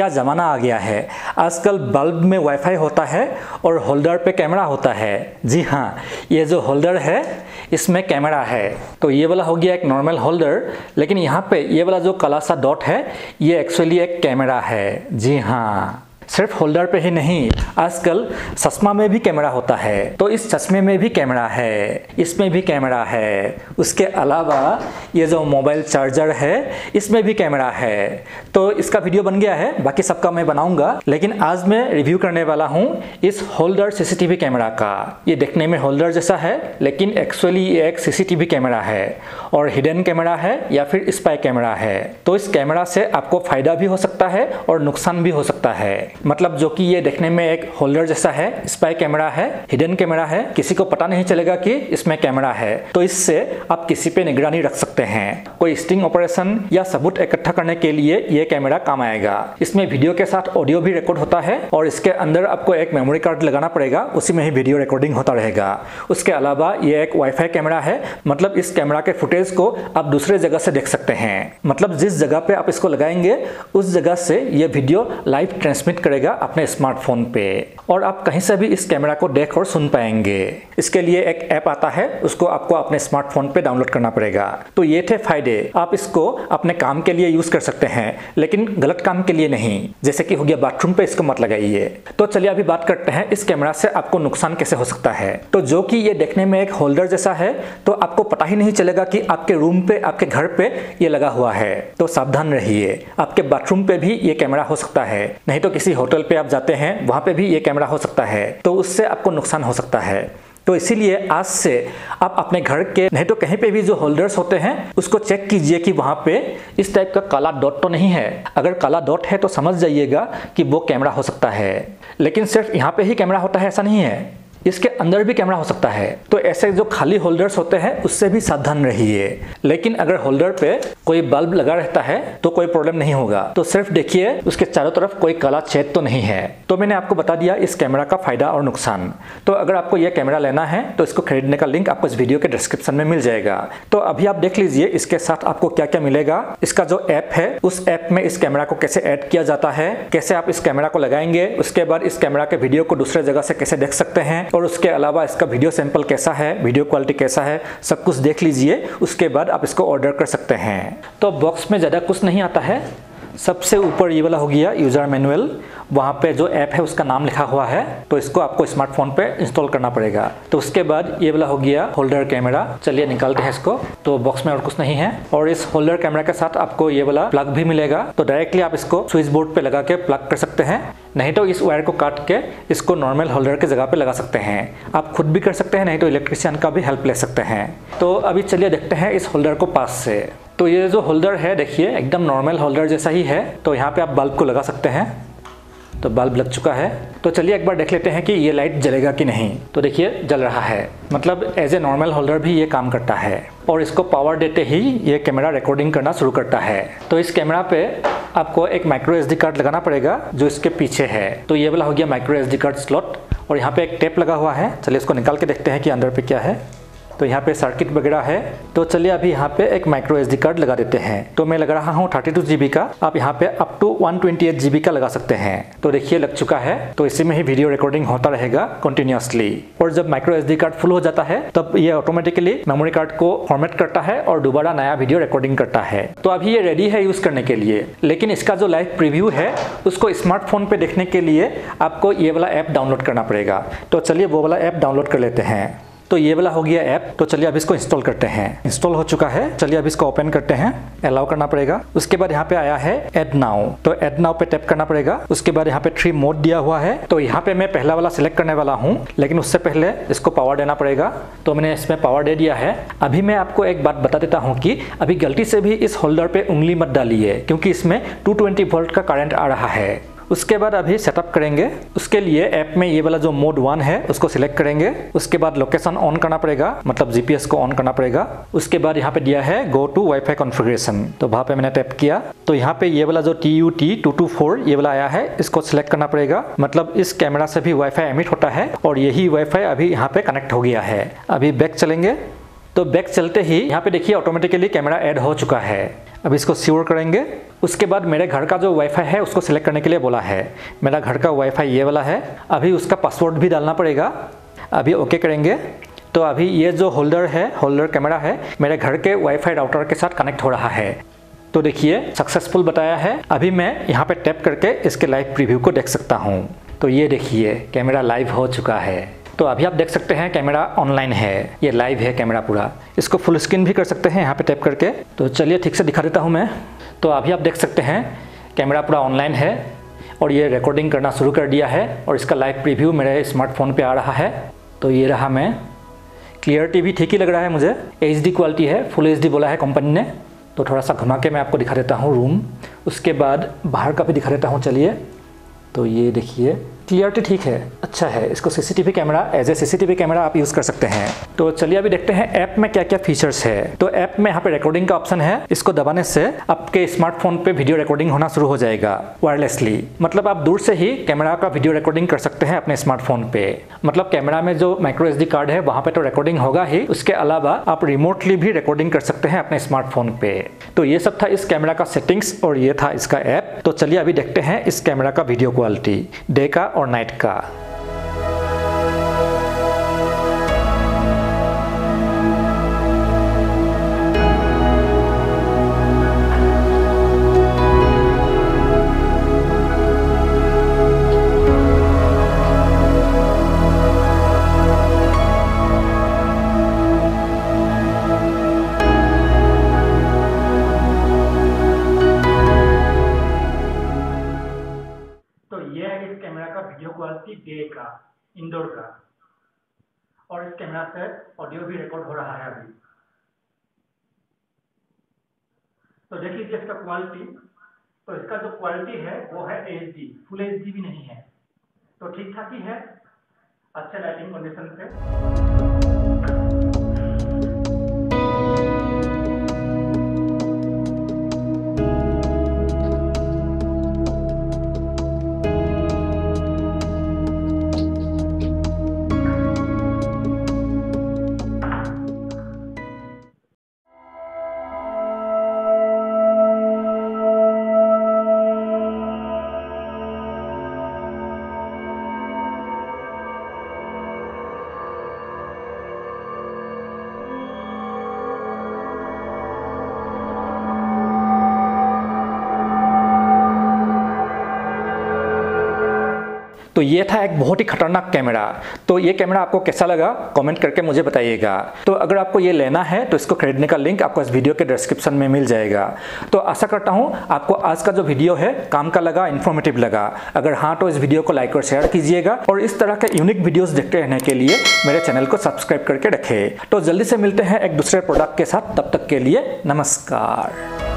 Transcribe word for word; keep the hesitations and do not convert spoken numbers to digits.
क्या ज़माना आ गया है। आजकल बल्ब में वाईफाई होता है और होल्डर पे कैमरा होता है। जी हाँ, ये जो होल्डर है इसमें कैमरा है। तो ये वाला हो गया एक नॉर्मल होल्डर, लेकिन यहाँ पे ये वाला जो काला सा डॉट है ये एक्चुअली एक कैमरा है। जी हाँ, सिर्फ होल्डर पे ही नहीं, आजकल चश्मा में भी कैमरा होता है। तो इस चश्मे में भी कैमरा है, इसमें भी कैमरा है। उसके अलावा ये जो मोबाइल चार्जर है इसमें भी कैमरा है। तो इसका वीडियो बन गया है, बाकी सबका मैं बनाऊंगा, लेकिन आज मैं रिव्यू करने वाला हूँ इस होल्डर सीसीटीवी कैमरा का। ये देखने में होल्डर जैसा है लेकिन एक्चुअली ये एक सीसीटीवी कैमरा है और हिडन कैमरा है या फिर स्पाई कैमरा है। तो इस कैमरा से आपको फायदा भी हो सकता है और नुकसान भी हो सकता है। मतलब जो कि ये देखने में एक होल्डर जैसा है, स्पाई कैमरा है, हिडन कैमरा है, किसी को पता नहीं चलेगा कि इसमें कैमरा है। तो इससे आप किसी पे निगरानी रख सकते हैं। कोई स्टिंग ऑपरेशन या सबूत इकट्ठा करने के लिए ये कैमरा काम आएगा। इसमें वीडियो के साथ ऑडियो भी रिकॉर्ड होता है और इसके अंदर आपको एक मेमोरी कार्ड लगाना पड़ेगा, उसी में ही वीडियो रिकॉर्डिंग होता रहेगा। उसके अलावा ये एक वाईफाई कैमरा है, मतलब इस कैमरा के फुटेज को आप दूसरे जगह से देख सकते हैं। मतलब जिस जगह पे आप इसको लगाएंगे उस जगह से ये वीडियो लाइव ट्रांसमिट करेगा अपने स्मार्टफोन पे, और आप कहीं से भी इस कैमरा को देख और सुन पाएंगे। इसके लिए एक ऐप आता है, उसको आपको अपने स्मार्टफोन पे डाउनलोड करना पड़ेगा। तो ये थे फायदे, आप इसको अपने काम के लिए यूज कर सकते हैं लेकिन गलत काम के लिए नहीं, जैसे कि हो गया बाथरूम पे इसको मत लगाइए। तो चलिए अभी बात करते हैं इस कैमरा से आपको नुकसान कैसे हो सकता है। तो जो कि ये देखने में एक होल्डर जैसा है, तो आपको पता ही नहीं चलेगा कि आपके रूम पे, आपके घर पे ये लगा हुआ है। तो सावधान रहिए, आपके बाथरूम पे भी ये कैमरा हो सकता है, नहीं तो किसी होटल पे आप जाते हैं वहाँ पे भी ये कैमरा हो सकता है। तो उससे आपको नुकसान हो सकता है। तो इसीलिए आज से आप अपने घर के, नहीं तो कहीं पे भी जो होल्डर्स होते हैं उसको चेक कीजिए कि वहाँ पे इस टाइप का काला डॉट तो नहीं है। अगर काला डॉट है तो समझ जाइएगा कि वो कैमरा हो सकता है। लेकिन सिर्फ यहाँ पे ही कैमरा होता है ऐसा नहीं है, इसके अंदर भी कैमरा हो सकता है। तो ऐसे जो खाली होल्डर्स होते हैं उससे भी सावधान रहिए। लेकिन अगर होल्डर पे कोई बल्ब लगा रहता है तो कोई प्रॉब्लम नहीं होगा। तो सिर्फ देखिए उसके चारों तरफ कोई काला छेद तो नहीं है। तो मैंने आपको बता दिया इस कैमरा का फायदा और नुकसान। तो अगर आपको यह कैमरा लेना है तो इसको खरीदने का लिंक आपको इस वीडियो के डिस्क्रिप्शन में मिल जाएगा। तो अभी आप देख लीजिए इसके साथ आपको क्या क्या मिलेगा। इसका जो ऐप है उस ऐप में इस कैमरा को कैसे ऐड किया जाता है, कैसे आप इस कैमरा को लगाएंगे, उसके बाद इस कैमरा के वीडियो को दूसरे जगह से कैसे देख सकते हैं, और उसके अलावा इसका वीडियो सैंपल कैसा है, वीडियो क्वालिटी कैसा है, सब कुछ देख लीजिए। उसके बाद आप इसको ऑर्डर कर सकते हैं। तो बॉक्स में ज़्यादा कुछ नहीं आता है। सबसे ऊपर ये वाला हो गया यूज़र मैनुअल, वहाँ पे जो ऐप है उसका नाम लिखा हुआ है। तो इसको आपको स्मार्टफोन पे इंस्टॉल करना पड़ेगा। तो उसके बाद ये वाला हो गया होल्डर कैमरा। चलिए निकालते हैं इसको। तो बॉक्स में और कुछ नहीं है। और इस होल्डर कैमरा के साथ आपको ये वाला प्लग भी मिलेगा। तो डायरेक्टली आप इसको स्विच बोर्ड पे लगा के प्लग कर सकते हैं, नहीं तो इस वायर को काट के इसको नॉर्मल होल्डर के जगह पे लगा सकते हैं। आप खुद भी कर सकते हैं, नहीं तो इलेक्ट्रिशियन का भी हेल्प ले सकते हैं। तो अभी चलिए देखते हैं इस होल्डर को पास से। तो ये जो होल्डर है देखिए एकदम नॉर्मल होल्डर जैसा ही है। तो यहाँ पे आप बल्ब को लगा सकते हैं। तो बल्ब लग चुका है। तो चलिए एक बार देख लेते हैं कि ये लाइट जलेगा कि नहीं। तो देखिए जल रहा है, मतलब एज ए नॉर्मल होल्डर भी ये काम करता है। और इसको पावर देते ही ये कैमरा रिकॉर्डिंग करना शुरू करता है। तो इस कैमरा पे आपको एक माइक्रो एसडी कार्ड लगाना पड़ेगा जो इसके पीछे है। तो ये वाला हो गया माइक्रो एसडी कार्ड स्लॉट, और यहाँ पे एक टेप लगा हुआ है। चलिए इसको निकाल के देखते हैं कि अंदर पे क्या है। तो यहाँ पे सर्किट वगैरह है। तो चलिए अभी यहाँ पे एक माइक्रो एसडी कार्ड लगा देते हैं। तो मैं लगा रहा हूँ थर्टी टू जीबी का, आप यहाँ पे up to one twenty eight GB का लगा सकते हैं। तो देखिए लग चुका है। तो इसी में ही वीडियो रिकॉर्डिंग होता रहेगा कंटिन्यूअसली। और जब माइक्रो एसडी कार्ड फुल हो जाता है तब ये ऑटोमेटिकली मेमोरी कार्ड को फॉर्मेट करता है और दोबारा नया वीडियो रिकॉर्डिंग करता है। तो अभी ये रेडी है यूज करने के लिए। लेकिन इसका जो लाइव प्रीव्यू है उसको स्मार्टफोन पे देखने के लिए आपको ये वाला ऐप डाउनलोड करना पड़ेगा। तो चलिए वो वाला ऐप डाउनलोड कर लेते हैं। तो ये वाला हो गया ऐप। तो चलिए अब इसको इंस्टॉल करते हैं। इंस्टॉल हो चुका है। चलिए अब इसको ओपन करते हैं। अलाउ करना पड़ेगा। उसके बाद यहाँ पे आया है ऐड नाउ। तो ऐड नाउ पे टैप करना पड़ेगा। उसके बाद यहाँ पे थ्री मोड दिया हुआ है। तो यहाँ पे मैं पहला वाला सिलेक्ट करने वाला हूँ, लेकिन उससे पहले इसको पावर देना पड़ेगा। तो मैंने इसमें पावर दे दिया है। अभी मैं आपको एक बात बता देता हूँ कि अभी गलती से भी इस होल्डर पे उंगली मत डालिए, क्योंकि इसमें टू ट्वेंटी वोल्ट का करंट आ रहा है। उसके बाद अभी सेटअप करेंगे। उसके लिए ऐप में ये वाला जो मोड वन है उसको सिलेक्ट करेंगे। उसके बाद लोकेशन ऑन करना पड़ेगा, मतलब जीपीएस को ऑन करना पड़ेगा। उसके बाद यहाँ पे दिया है गो टू वाईफाई कॉन्फ़िगरेशन। तो वहाँ पे मैंने टैप किया। तो यहाँ पे ये वाला जो T U T two two four ये वाला आया है, इसको सिलेक्ट करना पड़ेगा। मतलब इस कैमरा से भी वाईफाई एमिट होता है और यही वाईफाई अभी यहाँ पे कनेक्ट हो गया है। अभी बैक चलेंगे। तो बैक चलते ही यहाँ पे देखिए ऑटोमेटिकली कैमरा ऐड हो चुका है। अब इसको श्योर करेंगे। उसके बाद मेरे घर का जो वाईफाई है उसको सिलेक्ट करने के लिए बोला है। मेरा घर का वाईफाई ये वाला है। अभी उसका पासवर्ड भी डालना पड़ेगा। अभी ओके करेंगे तो अभी ये जो होल्डर है, होल्डर कैमरा है, मेरे घर के वाईफाई राउटर के साथ कनेक्ट हो रहा है। तो देखिए सक्सेसफुल बताया है। अभी मैं यहाँ पे टैप करके इसके लाइव प्रीव्यू को देख सकता हूँ। तो ये देखिए कैमरा लाइव हो चुका है। तो अभी आप देख सकते हैं कैमरा ऑनलाइन है, ये लाइव है कैमरा पूरा। इसको फुल स्क्रीन भी कर सकते हैं यहाँ पे टैप करके। तो चलिए ठीक से दिखा देता हूँ मैं। तो अभी आप देख सकते हैं कैमरा पूरा ऑनलाइन है और ये रिकॉर्डिंग करना शुरू कर दिया है और इसका लाइव प्रीव्यू मेरे स्मार्टफोन पे आ रहा है। तो ये रहा मैं। क्लियरिटी भी ठीक ही लग रहा है मुझे। एच डी क्वालिटी है, फुल एच डी बोला है कंपनी ने। तो थोड़ा सा घुमा के मैं आपको दिखा देता हूँ रूम, उसके बाद बाहर का भी दिखा देता हूँ। चलिए तो ये देखिए क्लियरिटी ठीक है, अच्छा है। इसको CCTV camera as a CCTV camera आप यूज़ कर सकते हैं। तो चलिए अभी देखते हैं ऐप में क्या क्या फीचर्स है। तो ऐप में यहाँ पे रिकॉर्डिंग का ऑप्शन है, इसको दबाने से आपके स्मार्टफोन पे वीडियो रिकॉर्डिंग होना शुरू हो जाएगा वायरलेसली। मतलब आप दूर से ही कैमरा का वीडियो रिकॉर्डिंग कर सकते हैं अपने स्मार्टफोन पे। मतलब कैमरा में जो माइक्रो एसडी कार्ड है वहाँ पे तो रिकॉर्डिंग होगा ही, उसके अलावा आप रिमोटली भी रिकॉर्डिंग कर सकते हैं अपने स्मार्टफोन पे। तो ये सब था इस कैमरा का सेटिंग्स और ये था इसका ऐप। तो चलिए अभी देखते हैं इस कैमरा का वीडियो क्वालिटी डे का और नाइट का। डे का इंडोर का, और इस कैमरा से ऑडियो भी रिकॉर्ड हो रहा है अभी। तो देख लीजिए इसका क्वालिटी। तो इसका जो क्वालिटी है वो है एचडी, फुल एचडी भी नहीं है। तो ठीक ठाक ही है अच्छे लाइटिंग कंडीशन से। तो ये था एक बहुत ही खतरनाक कैमरा। तो ये कैमरा आपको कैसा लगा कमेंट करके मुझे बताइएगा। तो अगर आपको ये लेना है तो इसको खरीदने का लिंक आपको इस वीडियो के डिस्क्रिप्शन में मिल जाएगा। तो आशा करता हूँ आपको आज का जो वीडियो है काम का लगा, इन्फॉर्मेटिव लगा। अगर हाँ तो इस वीडियो को लाइक और शेयर कीजिएगा और इस तरह के यूनिक वीडियोज़ देखते रहने के लिए मेरे चैनल को सब्सक्राइब करके रखें। तो जल्दी से मिलते हैं एक दूसरे प्रोडक्ट के साथ, तब तक के लिए नमस्कार।